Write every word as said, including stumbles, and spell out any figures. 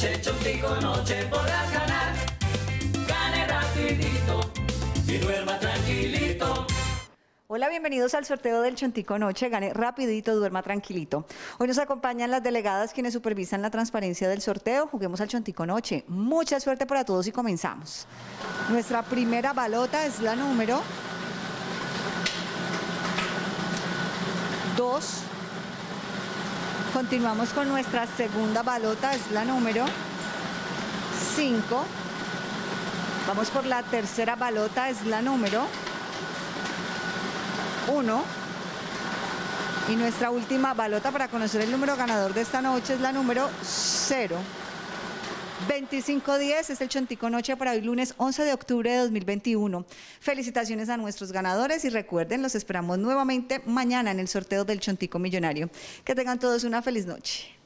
noche, Chontico Noche podrás ganar. Gane rapidito y duerma tranquilito. Hola, bienvenidos al sorteo del Chontico Noche. Gane rapidito, duerma tranquilito. Hoy nos acompañan las delegadas quienes supervisan la transparencia del sorteo. Juguemos al Chontico Noche. Mucha suerte para todos y comenzamos. Nuestra primera balota es la número dos. Continuamos con nuestra segunda balota, es la número cinco. Vamos por la tercera balota, es la número uno. Y nuestra última balota para conocer el número ganador de esta noche es la número cero. veinticinco diez es el Chontico Noche para hoy lunes once de octubre de dos mil veintiuno. Felicitaciones a nuestros ganadores y recuerden, los esperamos nuevamente mañana en el sorteo del Chontico Millonario. Que tengan todos una feliz noche.